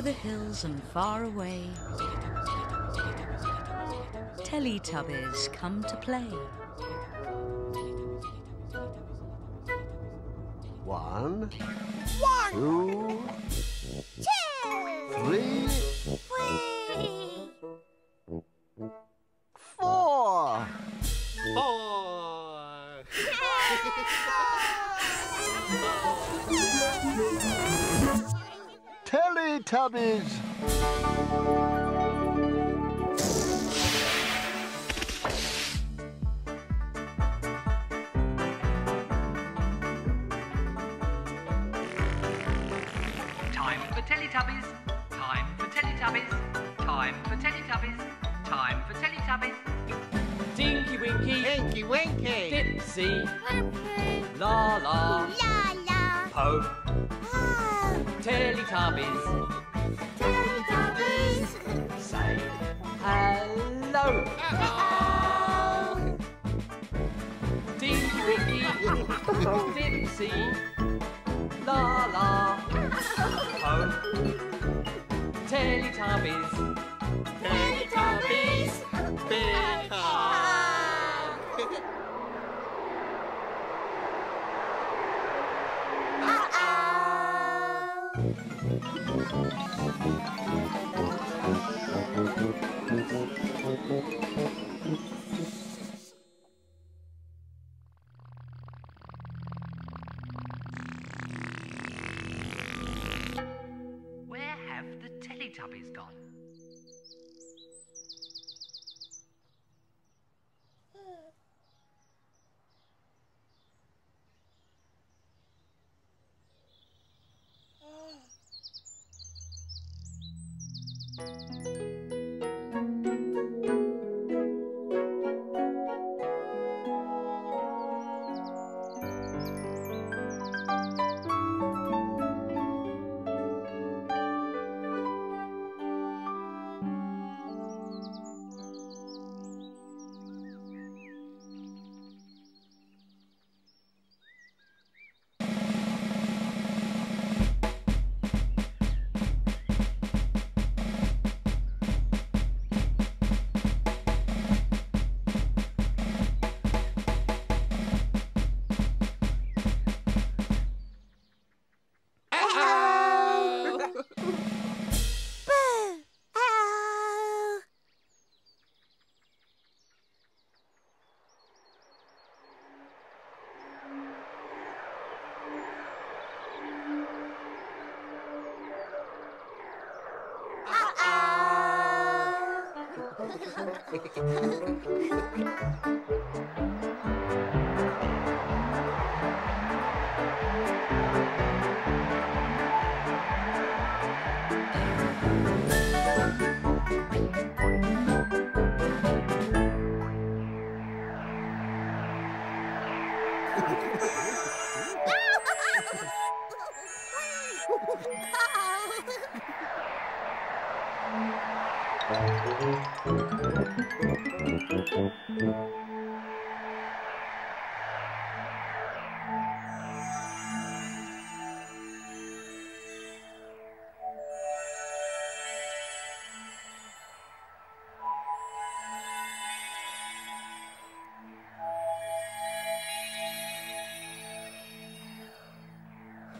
over the hills and far away, Teletubbies come to play. One, two, three, four. Teletubbies. Teletubbies, time for Teletubbies, time for Teletubbies, time for Teletubbies. Tinky Winky, Tinky Winky, Dipsy, Laa-Laa, Laa-Laa, Po, Teletubbies, Teletubbies, say hello. Hello. Tinky Winky, Dipsy, Laa-Laa. Teletubbies. Teletubbies. Big hug. Uh-oh. Teletubby's gone.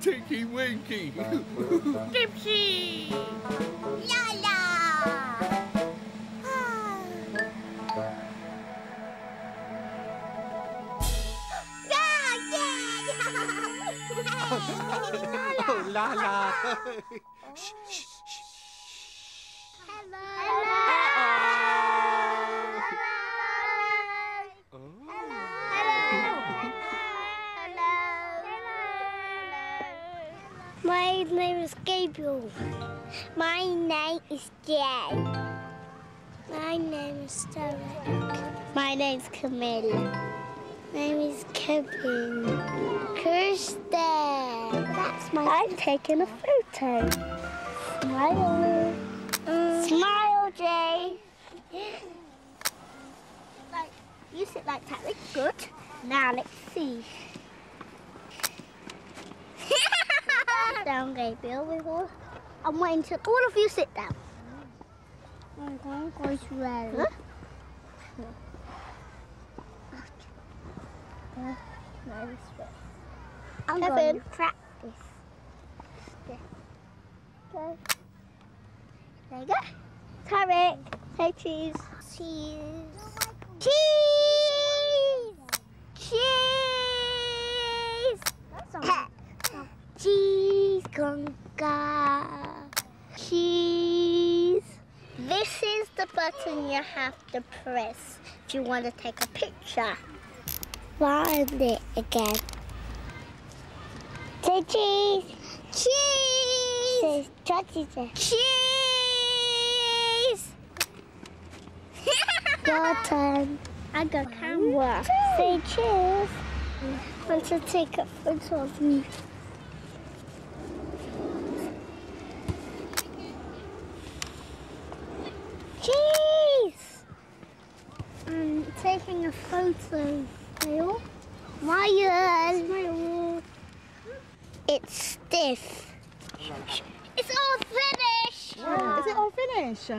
Tinky Winky! Dipsy! Laa-Laa! Oh, Laa-Laa! Shh, shh, shh! My name is Gabriel. My name is Jay. My name is Derek. My name's Camilla. My name is Kevin. Kirsten. That's my. I'm taking a photo. Smile. Smile, Jay. Like you sit like that. Looks good. Now let's see. Down, Gabriel, we will. I'm waiting till all of you sit down. I'm going to go swear. Huh? No. No, this way. I'm going to practice. There. Go. There you go. Tarek, say cheese. Cheese. Cheese! Cheese! Cheese conga. Cheese. This is the button you have to press if you want to take a picture. Find it again. Say cheese. Cheese! Say cheese! Your turn. I got camera. Say cheers. I want to take a photo of me. Cheese! I'm taking a photo. Smile. Ryan. Smile. It's stiff. It's all finished. Wow. Is it all finished?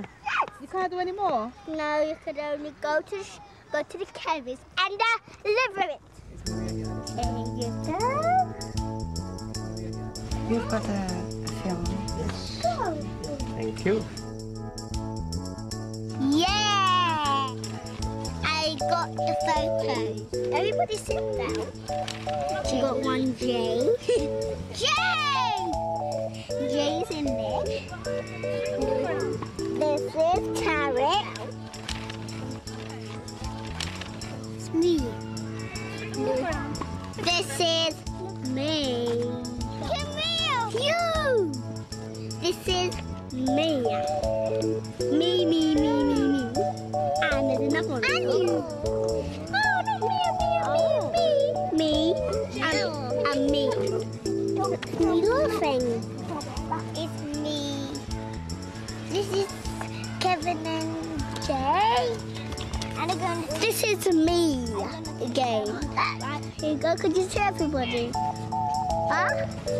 You can't do any more? No, you could only go to the carriers and deliver it. There you go. You've got a film. Yes. Go. Thank you. Yeah! I got the photo. Everybody sit down. You got one J. J! J's in there. This is Tarek. It's me. This is me. Camille! You! This is me. Me, me, me, me, me. And there's another one. And you. Oh, not me, me, me, me. Me, and me. Don't be laughing. It's me. This is Kevin and Jay. And again, this is me again. Here you go, could you see everybody? Huh?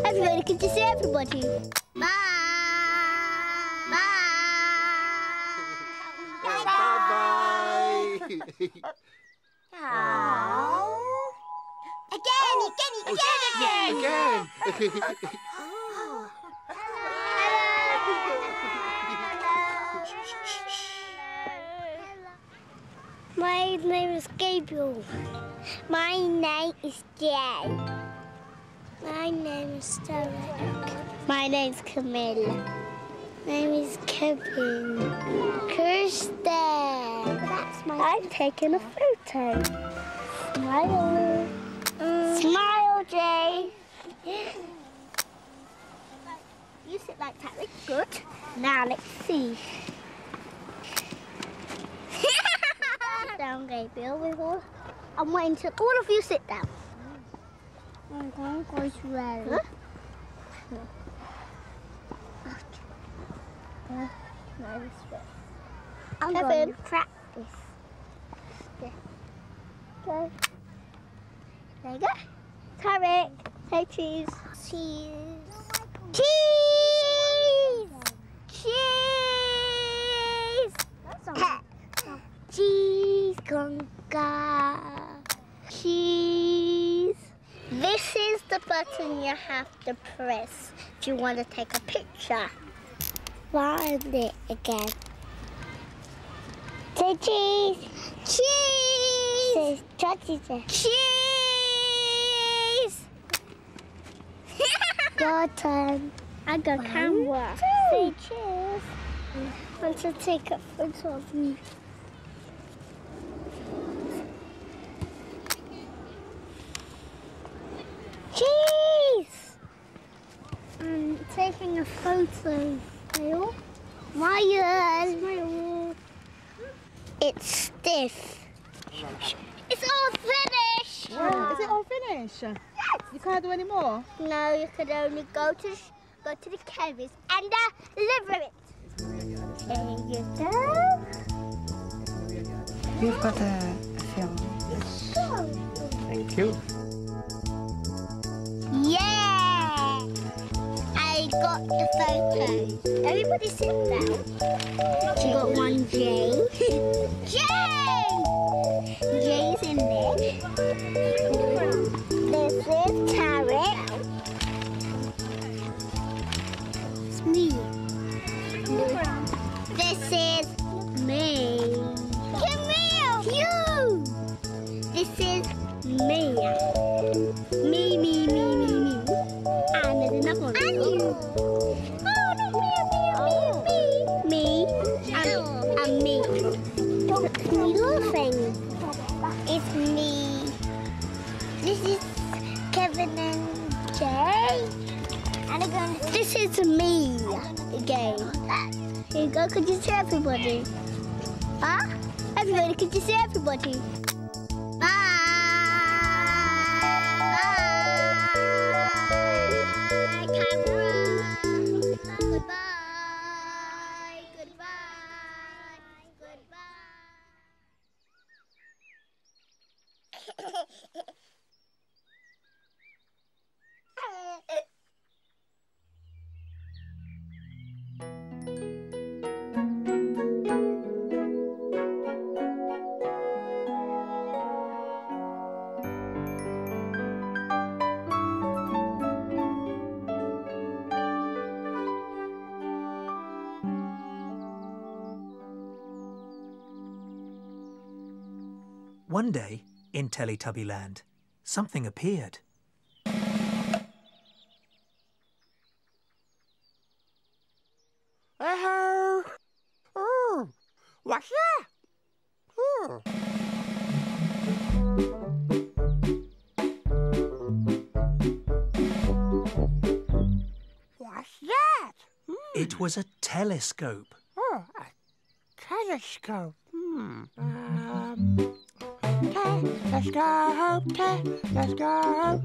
Everybody, could you see everybody? Bye! Bye! Bye! Bye! Aww. Again! Again! Again! My name is Gabriel. My name is Jay. My name is Derek. My name is Camilla. My name is Kevin. Kirsten. That's my I'm taking a photo. Smile. Smile, Jay. You sit like that. That's good. Now let's see. Down, Gabriel. I'm waiting till all of you sit down. I'm going to go swear. Huh? No. No, this way. I'm going to practice. There. Go. There you go. Tarek, say cheese. Cheese. Cheese! Cheese! Cheese conga. Cheese. This is the button you have to press if you want to take a picture. Find it again. Say cheese. Cheese! Say cheese! Your turn. I got camera. Say cheers. I want to take a photo of me. Cheese! I'm taking a photo. Smile. Ryan. Smile. It's stiff. It's all finished. Wow. Is it all finished? Yes. You can't do any more? No, you could only go to the carriers and deliver it. There you go. You've got a film. Yes. Go. Thank you. Yeah! I got the photo. what this is about. She got one J. J! J's in there. This is carrot. It's me. This is me. Camille! You! This is me. Me, me, me, me, me. And there's another one. And you. Oh, me, me, me, me. Me. And me. Don't be laughing. It's me. This is Kevin and Jay. And again, this is me again. Here you go, could you see everybody? Huh? Everybody, could you see everybody? One day, in Teletubbyland, something appeared. Hello! Oh, what's that? Oh. What's that? Hmm. It was a telescope. Oh, a telescope. Hmm. Let's go, let's go, let's go,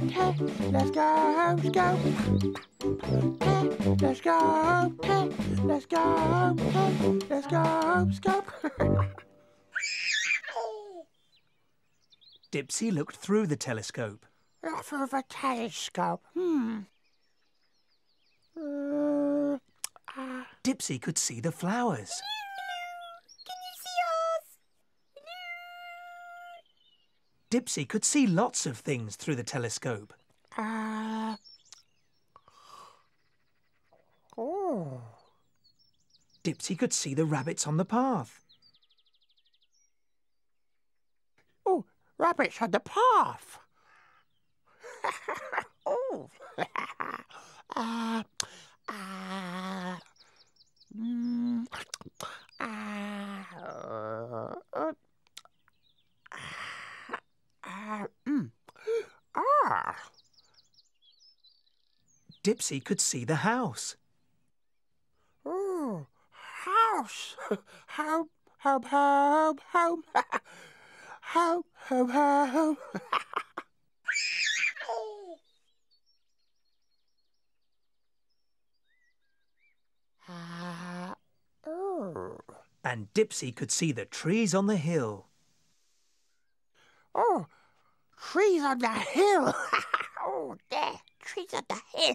let's go. Let's go, let's go, let's go, scope. Dipsy looked through the telescope. Look through the telescope. Hmm. Dipsy could see the flowers. Dipsy could see lots of things through the telescope. Oh. Dipsy could see the rabbits on the path. Oh, rabbits on the path. Oh. Dipsy could see the house. Oh, house! Home, home, home, home, home, home, home. Oh. And Dipsy could see the trees on the hill. Oh, trees on the hill! Oh, there, trees on the hill.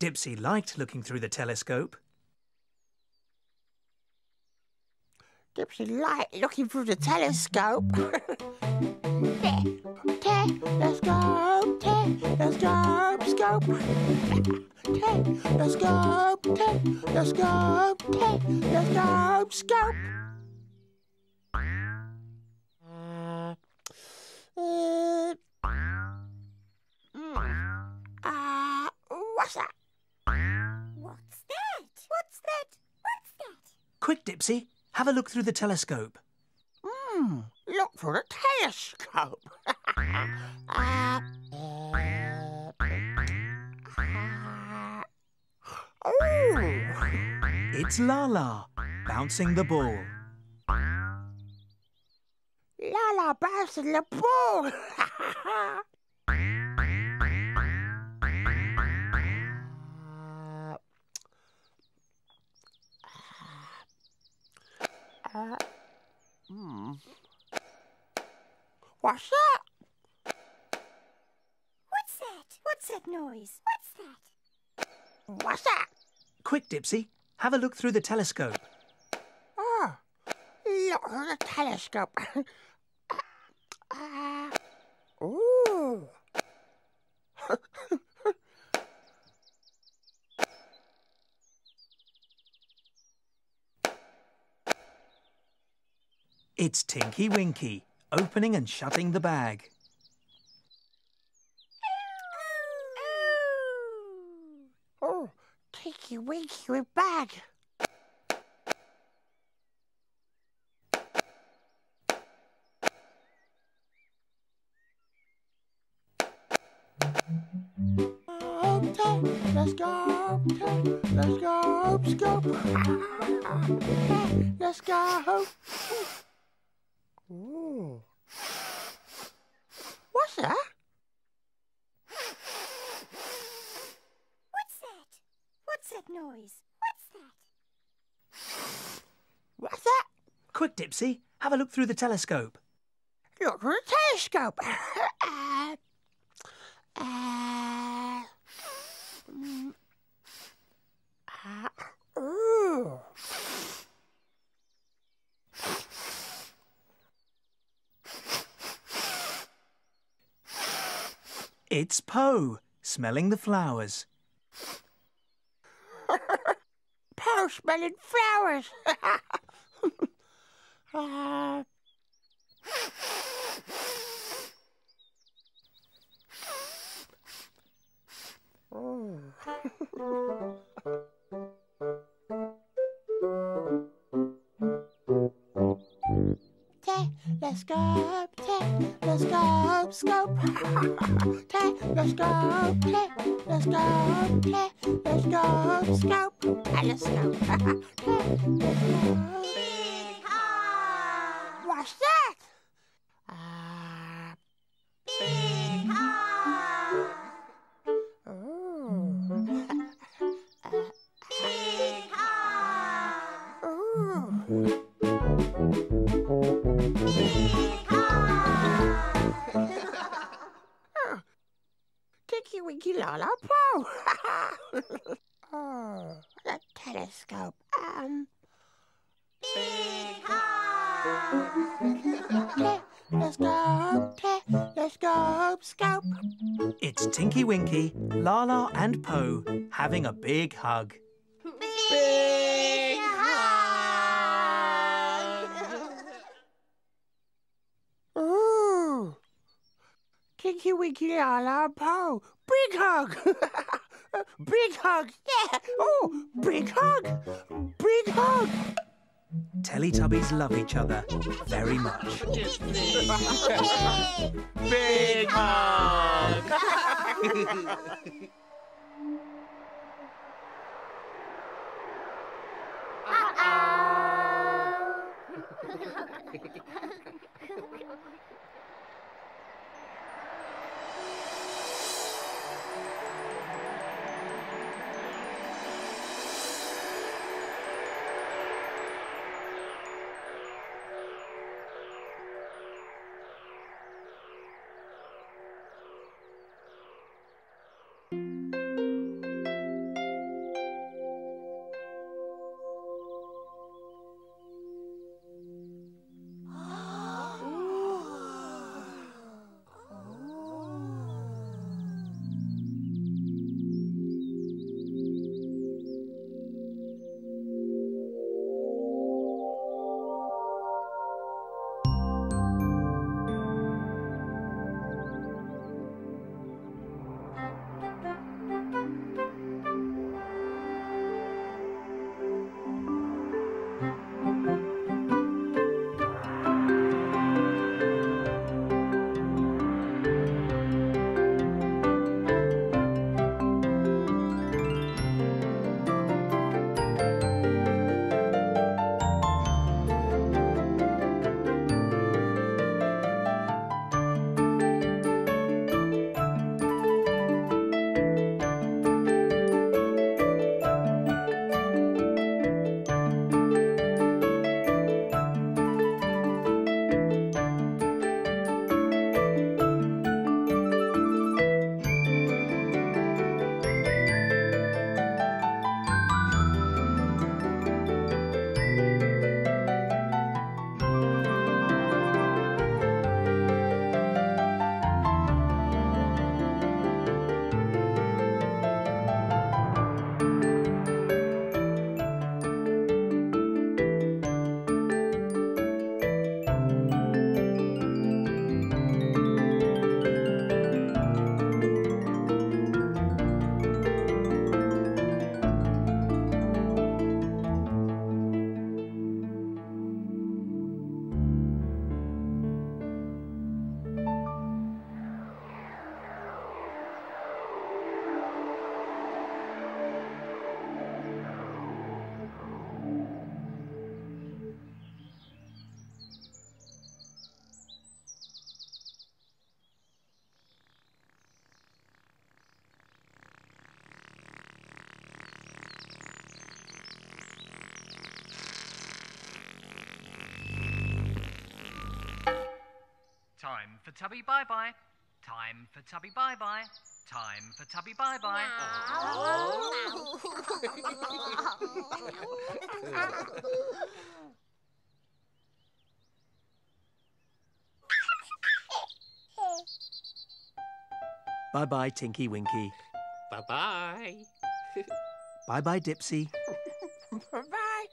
Dipsy liked looking through the telescope. Dipsy liked looking through the telescope. Let's go, let's go, scope. Let's go, let's go, let's go, scope. What's that? What's that? What's that? What's that? Quick, Dipsy, have a look through the telescope. Hmm, look through the telescope. Oh! It's Laa-Laa, bouncing the ball. Laa-Laa bouncing the ball! What's that? What's that noise? What's that? What's that? Quick, Dipsy. Have a look through the telescope. Oh, look through the telescope. Ooh. It's Tinky Winky, opening and shutting the bag. Oh, Tinky Winky with bag. Let's go, let's go, let's go, let's go. Ooh. What's that? What's that? What's that noise? What's that? What's that? Quick, Dipsy, have a look through the telescope. Look through the telescope. Ooh. It's Po, smelling the flowers. Po smelling flowers. Telescope, telescope, scope. Telescope, telescope, telescope, scope. Telescope. What's that? Tinky Winky Laa-Laa Po. Oh, that telescope. Telescope, scope. It's Tinky Winky, Laa-Laa and Po having a big hug. Tinky Winky Laa-Laa Po. Big hug! Big hug! Yeah! Oh! Big hug! Big hug! Teletubbies love each other very much. Big hug! Time for Tubby bye-bye. Time for Tubby bye-bye. Time for Tubby bye-bye. Oh. Bye-bye, Tinky Winky. Bye-bye. Bye-bye, Dipsy. Bye-bye.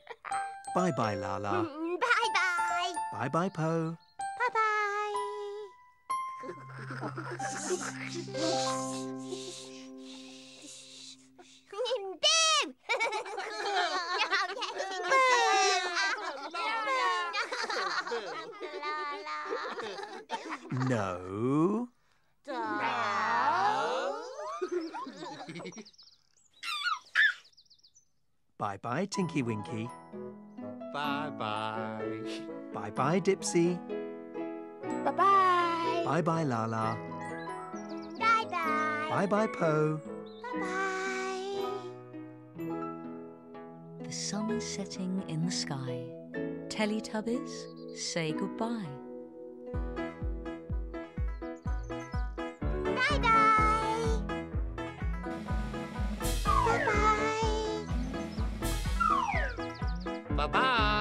Bye-bye, Laa-Laa. Bye-bye. Bye-bye, Po. Bye-bye. No. No. Bye-bye, Tinky Winky. Bye-bye. Bye-bye, Dipsy. Bye-bye. Bye-bye, Laa-Laa. Bye-bye. Bye-bye, Po. Bye-bye. The sun is setting in the sky. Teletubbies, say goodbye. Bye-bye. Bye-bye.